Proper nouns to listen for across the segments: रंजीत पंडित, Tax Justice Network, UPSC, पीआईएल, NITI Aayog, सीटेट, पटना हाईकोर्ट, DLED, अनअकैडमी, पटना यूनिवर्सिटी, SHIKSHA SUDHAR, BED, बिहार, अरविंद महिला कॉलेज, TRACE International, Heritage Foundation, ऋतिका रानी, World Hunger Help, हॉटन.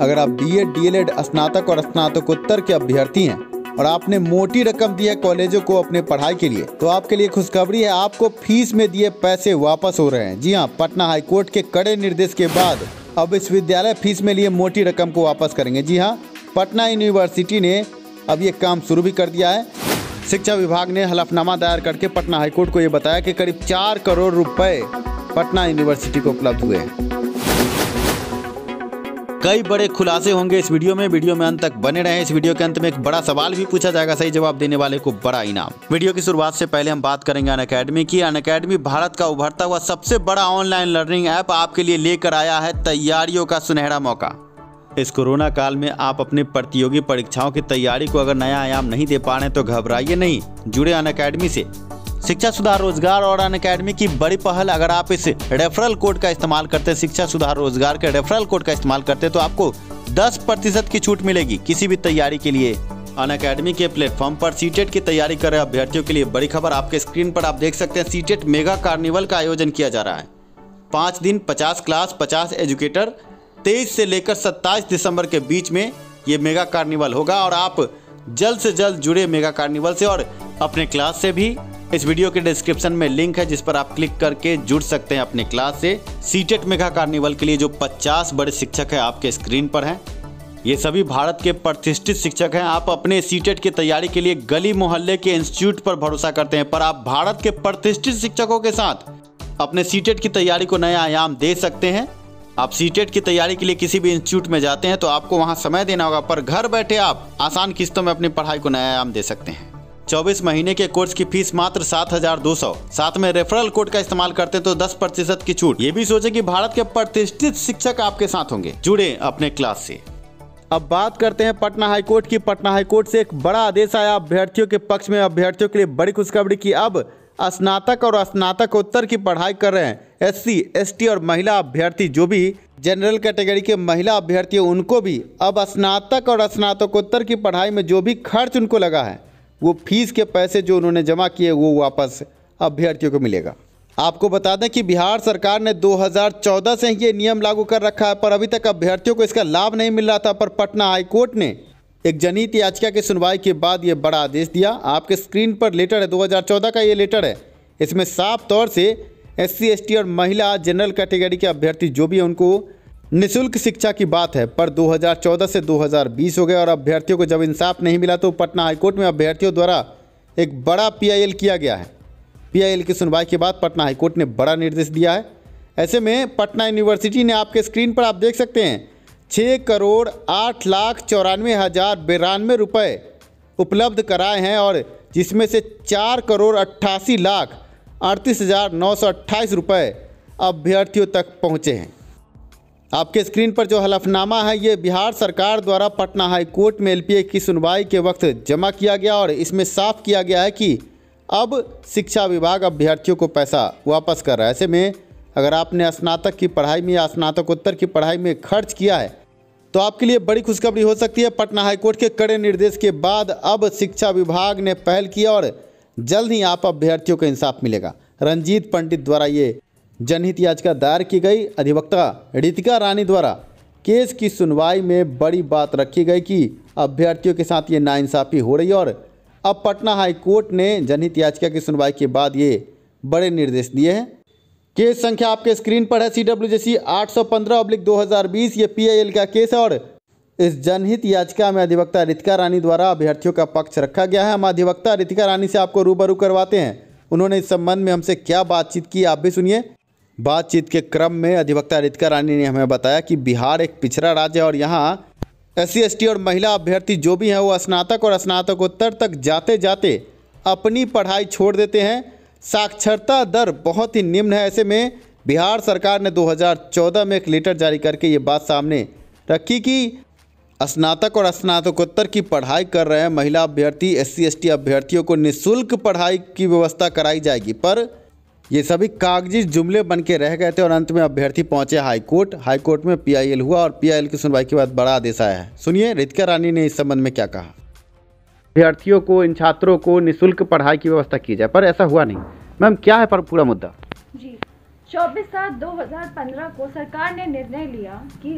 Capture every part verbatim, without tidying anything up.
अगर आप BEd, DElEd, स्नातक और स्नातकोत्तर के अभ्यर्थी हैं और आपने मोटी रकम दी है कॉलेजों को अपने पढ़ाई के लिए, तो आपके लिए खुशखबरी है, आपको फीस में दिए पैसे वापस हो रहे हैं। जी हां, पटना हाईकोर्ट के कड़े निर्देश के बाद अब विश्वविद्यालय फीस में लिए मोटी रकम को वापस करेंगे। जी हाँ, पटना यूनिवर्सिटी ने अब ये काम शुरू भी कर दिया है। शिक्षा विभाग ने हलफनामा दायर करके पटना हाईकोर्ट को ये बताया कि करीब चार करोड़ रुपए पटना यूनिवर्सिटी को उपलब्ध हुए हैं। कई बड़े खुलासे होंगे इस वीडियो में। वीडियो में अंत तक बने रहें। इस वीडियो के अंत में एक बड़ा सवाल भी पूछा जाएगा, सही जवाब देने वाले को बड़ा इनाम। वीडियो की शुरुआत से पहले हम बात करेंगे अनअकैडमी की। अनअकैडमी भारत का उभरता हुआ सबसे बड़ा ऑनलाइन लर्निंग ऐप आपके लिए लेकर आया है तैयारियों का सुनहरा मौका। इस कोरोना काल में आप अपने प्रतियोगी परीक्षाओं की तैयारी को अगर नया आयाम नहीं दे पा रहे तो घबराइए नहीं, जुड़े अनअकैडमी से। शिक्षा सुधार रोजगार और अनअकैडमी की बड़ी पहल। अगर आप इस रेफरल कोड का इस्तेमाल करते, शिक्षा सुधार रोजगार के रेफरल कोड का इस्तेमाल करते तो आपको दस प्रतिशत की छूट मिलेगी किसी भी तैयारी के लिए। अनअकैडमी के प्लेटफॉर्म पर सीटेट की तैयारी कर रहे अभ्यर्थियों के लिए बड़ी खबर। आपके स्क्रीन पर आप देख सकते हैं, सीटेट मेगा कार्निवल का आयोजन किया जा रहा है। पाँच दिन, पचास क्लास, पचास एजुकेटर। तेईस से लेकर सत्ताईस दिसंबर के बीच में ये मेगा कार्निवल होगा और आप जल्द से जल्द जुड़े मेगा कार्निवल से और अपने क्लास से भी। इस वीडियो के डिस्क्रिप्शन में लिंक है जिस पर आप क्लिक करके जुड़ सकते हैं अपने क्लास से। सीटेट मेगा कार्निवल के लिए जो पचास बड़े शिक्षक हैं आपके स्क्रीन पर हैं, ये सभी भारत के प्रतिष्ठित शिक्षक हैं। आप अपने सीटेट की तैयारी के लिए गली मोहल्ले के इंस्टीट्यूट पर भरोसा करते हैं, पर आप भारत के प्रतिष्ठित शिक्षकों के साथ अपने सीटेट की तैयारी को नया आयाम दे सकते हैं। आप सीटेट की तैयारी के लिए किसी भी इंस्टीट्यूट में जाते हैं तो आपको वहां समय देना होगा, पर घर बैठे आप आसान किस्तों में अपनी पढ़ाई को नया आयाम दे सकते हैं। चौबीस महीने के कोर्स की फीस मात्र सात हजार दो सौ। साथ में रेफरल कोड का इस्तेमाल करते तो दस प्रतिशत की छूट। ये भी सोचे कि भारत के प्रतिष्ठित शिक्षक आपके साथ होंगे, जुड़े अपने क्लास से। अब बात करते हैं पटना हाईकोर्ट की। पटना हाईकोर्ट से एक बड़ा आदेश आया अभ्यर्थियों के पक्ष में। अभ्यर्थियों के लिए बड़ी खुशखबरी की अब स्नातक और स्नातकोत्तर की पढ़ाई कर रहे हैं एससी, एसटी और महिला अभ्यर्थी, जो भी जनरल कैटेगरी के महिला अभ्यर्थी हैं, उनको भी अब स्नातक और स्नातकोत्तर की पढ़ाई में जो भी खर्च उनको लगा है वो फीस के पैसे जो उन्होंने जमा किए वो वापस अभ्यर्थियों को मिलेगा। आपको बता दें कि बिहार सरकार ने दो हज़ार चौदह से ये नियम लागू कर रखा है, पर अभी तक अभ्यर्थियों को इसका लाभ नहीं मिल रहा था। पर पटना हाईकोर्ट ने एक जनहित याचिका की सुनवाई के बाद ये बड़ा आदेश दिया। आपके स्क्रीन पर लेटर है, दो हज़ार चौदह का ये लेटर है। इसमें साफ तौर से एससी, एसटी और महिला जनरल कैटेगरी के अभ्यर्थी जो भी हैं उनको निःशुल्क शिक्षा की बात है, पर दो हज़ार चौदह से दो हज़ार बीस हो गया और अभ्यर्थियों को जब इंसाफ नहीं मिला तो पटना हाईकोर्ट में अभ्यर्थियों द्वारा एक बड़ा पी आई एल किया गया है। पी आई एल की सुनवाई के बाद पटना हाईकोर्ट ने बड़ा निर्देश दिया है। ऐसे में पटना यूनिवर्सिटी ने, आपके स्क्रीन पर आप देख सकते हैं, छः करोड़ आठ लाख चौरानवे हज़ार बिरानवे रुपये उपलब्ध कराए हैं और जिसमें से चार करोड़ अट्ठासी लाख अड़तीस हज़ार नौ सौ अट्ठाईस रुपये अभ्यर्थियों तक पहुँचे हैं। आपके स्क्रीन पर जो हलफनामा है ये बिहार सरकार द्वारा पटना हाईकोर्ट में एलपीए की सुनवाई के वक्त जमा किया गया और इसमें साफ किया गया है कि अब शिक्षा विभाग अभ्यर्थियों को पैसा वापस कर रहा है। ऐसे में अगर आपने स्नातक की पढ़ाई में या स्नातकोत्तर की पढ़ाई में खर्च किया है तो आपके लिए बड़ी खुशखबरी हो सकती है। पटना हाईकोर्ट के कड़े निर्देश के बाद अब शिक्षा विभाग ने पहल की और जल्द ही आप अभ्यर्थियों को इंसाफ मिलेगा। रंजीत पंडित द्वारा ये जनहित याचिका दायर की गई। अधिवक्ता ऋतिका रानी द्वारा केस की सुनवाई में बड़ी बात रखी गई कि अभ्यर्थियों के साथ ये नाइंसाफ़ी हो रही है और अब पटना हाईकोर्ट ने जनहित याचिका की सुनवाई के बाद ये बड़े निर्देश दिए हैं। केस संख्या आपके स्क्रीन पर है, सी डब्ल्यू जे सी आठ सौ पंद्रह अब्लिक दो हज़ार बीस। ये पी आई एल का केस है और इस जनहित याचिका में अधिवक्ता ऋतिका रानी द्वारा अभ्यर्थियों का पक्ष रखा गया है। हम अधिवक्ता ऋतिका रानी से आपको रूबरू करवाते हैं, उन्होंने इस संबंध में हमसे क्या बातचीत की आप भी सुनिए। बातचीत के क्रम में अधिवक्ता ऋतिका रानी ने हमें बताया कि बिहार एक पिछड़ा राज्य है और यहाँ एस सी एस टी और महिला अभ्यर्थी जो भी हैं वो स्नातक और स्नातकोत्तर तक जाते जाते अपनी पढ़ाई छोड़ देते हैं। साक्षरता दर बहुत ही निम्न है। ऐसे में बिहार सरकार ने दो हज़ार चौदह में एक लेटर जारी करके ये बात सामने रखी कि स्नातक और स्नातकोत्तर की पढ़ाई कर रहे हैं महिला अभ्यर्थी, एस सी एस टी अभ्यर्थियों को निःशुल्क पढ़ाई की व्यवस्था कराई जाएगी। पर ये सभी कागजी जुमले बन के रह गए थे और अंत में अभ्यर्थी पहुंचे हाईकोर्ट। हाईकोर्ट में पी आई एल हुआ और पी आई एल की सुनवाई के बाद बड़ा आदेश आया है। सुनिए ऋतिका रानी ने इस संबंध में क्या कहा। अभ्यर्थियों को, इन छात्रों को निःशुल्क पढ़ाई की व्यवस्था की जाए, पर ऐसा हुआ नहीं। मैम, क्या है पर पूरा मुद्दा जी? चौबीस सात दो हज़ार पंद्रह को सरकार ने निर्णय लिया कि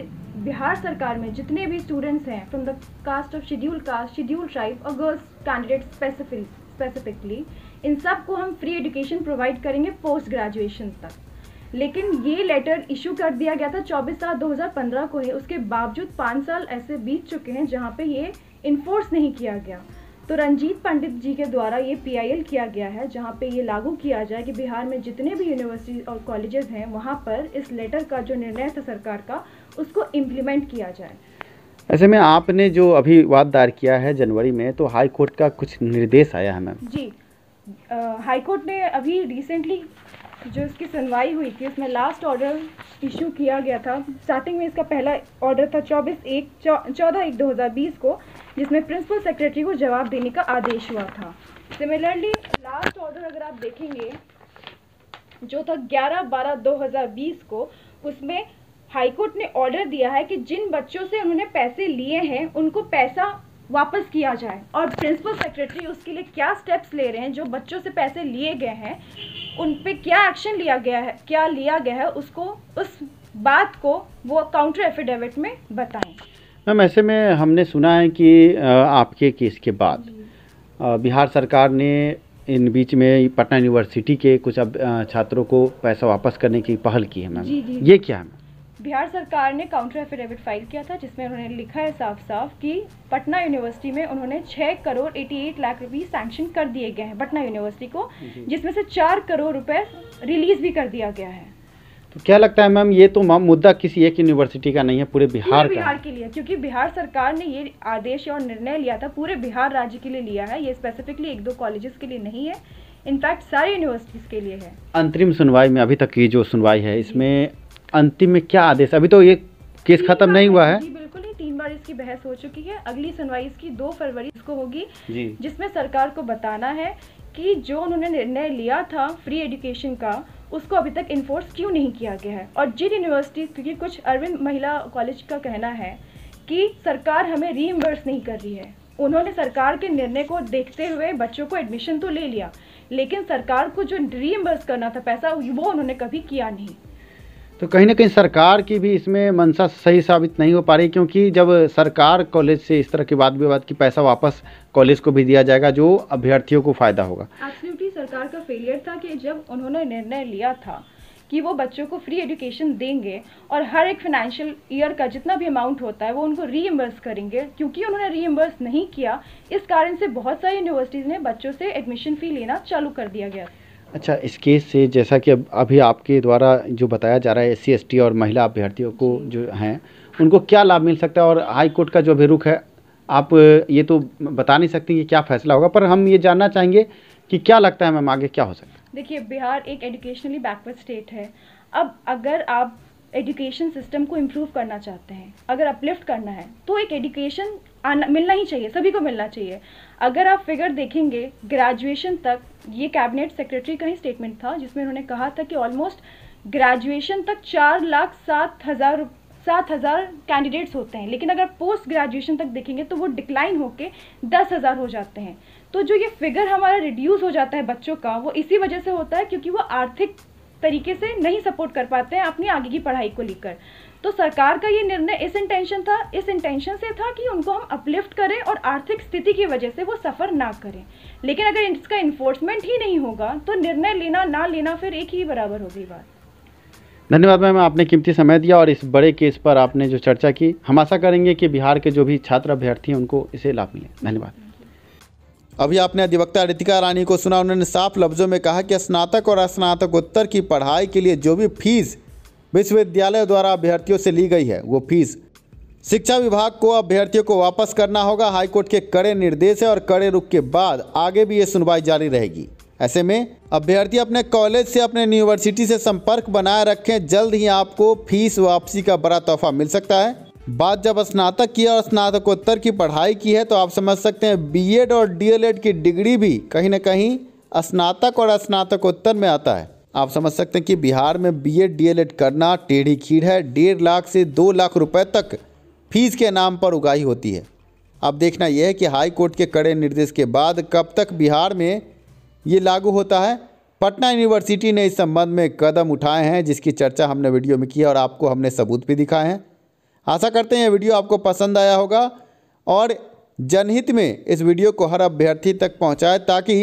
बिहार सरकार में जितने भी स्टूडेंट्स हैं from the caste of schedule caste, schedule tribe और गर्ल्स कैंडिडेट स्पेसिफिकली, इन सब को हम फ्री एजुकेशन प्रोवाइड करेंगे पोस्ट ग्रेजुएशन तक। लेकिन ये लेटर इशू कर दिया गया था चौबीस सात दो हज़ार पंद्रह को ही, उसके बावजूद पाँच साल ऐसे बीत चुके हैं जहाँ पे ये इन्फोर्स नहीं किया गया। तो रंजीत पंडित जी के द्वारा ये पीआईएल किया गया है जहाँ पे ये लागू किया जाए कि बिहार में जितने भी यूनिवर्सिटी और कॉलेजेस हैं वहाँ पर इस लेटर का जो निर्णय था सरकार का, उसको इम्प्लीमेंट किया जाए। ऐसे में आपने जो अभी वाद दायर किया है जनवरी में, तो हाई कोर्ट का कुछ निर्देश आया है मैम? जी, हाई कोर्ट ने अभी रिसेंटली जो इसकी सुनवाई हुई थी उसमें लास्ट ऑर्डर इशू किया गया था। स्टार्टिंग में इसका पहला ऑर्डर था चौबीस एक चौदह एक दो हज़ार बीस को, जिसमें प्रिंसिपल सेक्रेटरी को जवाब देने का आदेश हुआ था। सिमिलरली लास्ट ऑर्डर अगर आप देखेंगे जो था ग्यारह बारह दो हज़ार बीस को, उसमें हाईकोर्ट ने ऑर्डर दिया है कि जिन बच्चों से उन्होंने पैसे लिए हैं उनको पैसा वापस किया जाए, और प्रिंसिपल सेक्रेटरी उसके लिए क्या स्टेप्स ले रहे हैं, जो बच्चों से पैसे लिए गए हैं उन पे क्या एक्शन लिया गया है, क्या लिया गया है, उसको उस बात को वो काउंटर एफिडेविट में बताएं। मैम ऐसे में हमने सुना है कि आपके केस के बाद बिहार सरकार ने इन बीच में पटना यूनिवर्सिटी के कुछ अब छात्रों को पैसा वापस करने की पहल की है मैम, ये क्या है? बिहार सरकार ने काउंटर एफिडेविट फाइल किया था जिसमें उन्होंने लिखा है साफ साफ कि पटना यूनिवर्सिटी में उन्होंने छह करोड़ अठासी लाख रुपए सैंक्शन कर दिए गए हैं पटना यूनिवर्सिटी को, जिसमें से चार करोड़ रुपए रिलीज भी कर दिया गया है। तो क्या लगता है मैम, ये तो मुद्दा किसी एक यूनिवर्सिटी का नहीं है, पूरे बिहार पूरे का बिहार के लिए, क्योंकि बिहार सरकार ने ये आदेश और निर्णय लिया था पूरे बिहार राज्य के लिए लिया है, ये स्पेसिफिकली एक दो कॉलेजेस के लिए नहीं है, इनफैक्ट सारी यूनिवर्सिटीज के लिए है। अंतरिम सुनवाई में, अभी तक की जो सुनवाई है इसमें अंतिम में क्या आदेश? अभी तो ये केस खत्म नहीं हुआ है। जी बिल्कुल, नहीं, तीन बार इसकी बहस हो चुकी है। अगली सुनवाई इसकी दो फरवरी को होगी, जिसमें सरकार को बताना है कि जो उन्होंने निर्णय लिया था फ्री एजुकेशन का, उसको अभी तक इन्फोर्स क्यों नहीं किया गया है। और जिन यूनिवर्सिटीज, क्योंकि कुछ अरविंद महिला कॉलेज का कहना है कि सरकार हमें रीइम्बर्स नहीं कर रही है, उन्होंने सरकार के निर्णय को देखते हुए बच्चों को एडमिशन तो ले लिया, लेकिन सरकार को जो रीइम्बर्स करना था पैसा, वो उन्होंने कभी किया नहीं। तो कहीं ना कहीं सरकार की भी इसमें मंशा सही साबित नहीं हो पा रही, क्योंकि जब सरकार कॉलेज से इस तरह की बात विवाद की पैसा वापस कॉलेज को भी दिया जाएगा जो अभ्यर्थियों को फ़ायदा होगा। एब्सोल्युटली सरकार का फेलियर था कि जब उन्होंने निर्णय लिया था कि वो बच्चों को फ्री एजुकेशन देंगे और हर एक फाइनेंशियल ईयर का जितना भी अमाउंट होता है वो उनको रीइम्बर्स करेंगे, क्योंकि उन्होंने रीइम्बर्स नहीं किया, इस कारण से बहुत सारी यूनिवर्सिटीज़ ने बच्चों से एडमिशन फ़ी लेना चालू कर दिया गया। अच्छा, इस केस से जैसा कि अब अभी आपके द्वारा जो बताया जा रहा है एस सी एस टी और महिला अभ्यर्थियों को जो हैं उनको क्या लाभ मिल सकता है, और हाई कोर्ट का जो भी रुख है आप ये तो बता नहीं सकती कि क्या फैसला होगा, पर हम ये जानना चाहेंगे कि क्या लगता है मैम आगे क्या हो सकता है? देखिए, बिहार एक एजुकेशनली बैकवर्ड स्टेट है। अब अगर आप एजुकेशन सिस्टम को इम्प्रूव करना चाहते हैं, अगर अपलिफ्ट करना है, तो एक एजुकेशन आना मिलना ही चाहिए, सभी को मिलना चाहिए। अगर आप फिगर देखेंगे ग्रेजुएशन तक, ये कैबिनेट सेक्रेटरी का ही स्टेटमेंट था जिसमें उन्होंने कहा था कि ऑलमोस्ट ग्रेजुएशन तक चार लाख सात हज़ार सात हज़ार कैंडिडेट्स होते हैं, लेकिन अगर पोस्ट ग्रेजुएशन तक देखेंगे तो वो डिक्लाइन होके दस हज़ार हो जाते हैं। तो जो ये फिगर हमारा रिड्यूस हो जाता है बच्चों का, वो इसी वजह से होता है क्योंकि वो आर्थिक तरीके से नहीं सपोर्ट कर पाते हैं अपनी आगे की पढ़ाई को लेकर। तो सरकार का ये निर्णय इस इंटेंशन था इस इंटेंशन से था कि उनको हम अपलिफ्ट करें और आर्थिक स्थिति की वजह से वो सफ़र ना करें, लेकिन अगर इसका इन्फोर्समेंट ही नहीं होगा तो निर्णय लेना ना लेना फिर एक ही बराबर होगी बात। धन्यवाद मैम, आपने कीमती समय दिया और इस बड़े केस पर आपने जो चर्चा की, हम आशा करेंगे कि बिहार के जो भी छात्र अभ्यर्थी हैं उनको इसे लाभ मिले। धन्यवाद। अभी आपने अधिवक्ता ऋतिका रानी को सुना, उन्होंने साफ लफ्ज़ों में कहा कि स्नातक और स्नातकोत्तर की पढ़ाई के लिए जो भी फीस विश्वविद्यालय द्वारा अभ्यर्थियों से ली गई है वो फीस शिक्षा विभाग को अभ्यर्थियों को वापस करना होगा। हाईकोर्ट के कड़े निर्देश और कड़े रुख के बाद आगे भी ये सुनवाई जारी रहेगी। ऐसे में अभ्यर्थी अपने कॉलेज से, अपने यूनिवर्सिटी से संपर्क बनाए रखें, जल्द ही आपको फीस वापसी का बड़ा तोहफा मिल सकता है। बात जब स्नातक की और स्नातकोत्तर की पढ़ाई की है तो आप समझ सकते हैं बीएड और डीएलएड की डिग्री भी कहीं ना कहीं स्नातक और स्नातकोत्तर में आता है। आप समझ सकते हैं कि बिहार में बीएड डीएलएड करना टेढ़ी खीर है। डेढ़ लाख से दो लाख रुपए तक फीस के नाम पर उगाही होती है। अब देखना यह है कि हाई कोर्ट के कड़े निर्देश के बाद कब तक बिहार में ये लागू होता है। पटना यूनिवर्सिटी ने इस संबंध में कदम उठाए हैं, जिसकी चर्चा हमने वीडियो में की और आपको हमने सबूत भी दिखाए हैं। आशा करते हैं ये वीडियो आपको पसंद आया होगा और जनहित में इस वीडियो को हर अभ्यर्थी तक पहुंचाए ताकि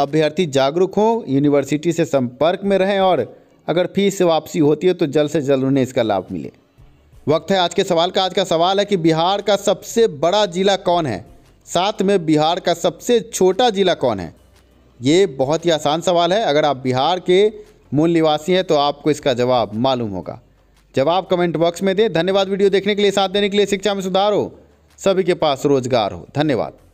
अभ्यर्थी जागरूक हों, यूनिवर्सिटी से संपर्क में रहें और अगर फीस वापसी होती है तो जल्द से जल्द उन्हें इसका लाभ मिले। वक्त है आज के सवाल का। आज का सवाल है कि बिहार का सबसे बड़ा जिला कौन है, साथ में बिहार का सबसे छोटा जिला कौन है। ये बहुत ही आसान सवाल है। अगर आप बिहार के मूल निवासी हैं तो आपको इसका जवाब मालूम होगा। जवाब कमेंट बॉक्स में दें। धन्यवाद वीडियो देखने के लिए, साथ देने के लिए। शिक्षा में सुधार हो, सभी के पास रोजगार हो। धन्यवाद।